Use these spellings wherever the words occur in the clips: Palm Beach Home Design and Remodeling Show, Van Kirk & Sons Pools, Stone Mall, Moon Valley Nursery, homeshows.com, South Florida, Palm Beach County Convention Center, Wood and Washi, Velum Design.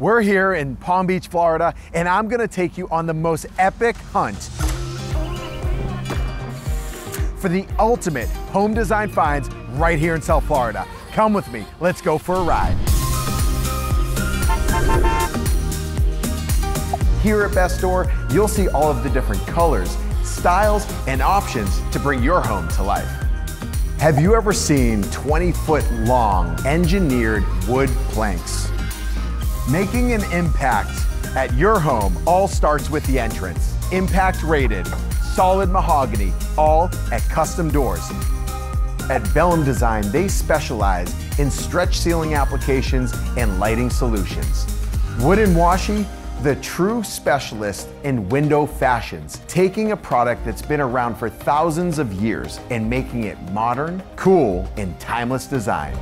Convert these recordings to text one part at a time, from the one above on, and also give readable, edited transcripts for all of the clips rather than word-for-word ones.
We're here in Palm Beach, Florida, and I'm gonna take you on the most epic hunt for the ultimate home design finds right here in South Florida. Come with me, let's go for a ride. Here at Best Door, you'll see all of the different colors, styles, and options to bring your home to life. Have you ever seen 20-foot long engineered wood planks? Making an impact at your home all starts with the entrance. Impact rated, solid mahogany, all at custom doors. At Velum Design, they specialize in stretch ceiling applications and lighting solutions. Wood and Washi, the true specialist in window fashions, taking a product that's been around for thousands of years and making it modern, cool, and timeless design.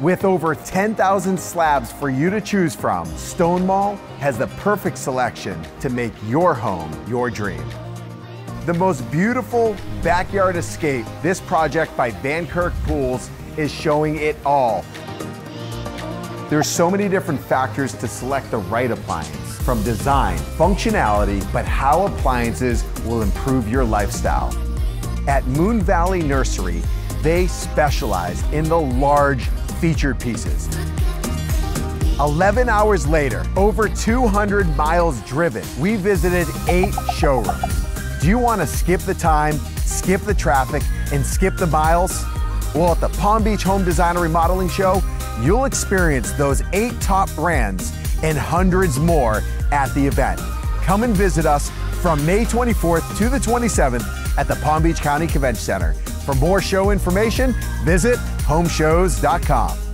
With over 10,000 slabs for you to choose from, Stone Mall has the perfect selection to make your home your dream. The most beautiful backyard escape, this project by Van Kirk Pools is showing it all. There's so many different factors to select the right appliance, from design, functionality, but how appliances will improve your lifestyle. At Moon Valley Nursery, they specialize in the large featured pieces. 11 hours later, over 200 miles driven, we visited 8 showrooms. Do you want to skip the time, skip the traffic, and skip the miles? Well, at the Palm Beach Home Design and Remodeling Show, you'll experience those 8 top brands and hundreds more at the event. Come and visit us from May 24th to the 27th at the Palm Beach County Convention Center. For more show information, visit homeshows.com.